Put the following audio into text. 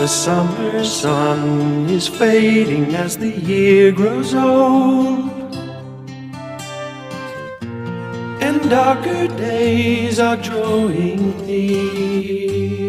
The summer sun is fading as the year grows old, and darker days are drawing near.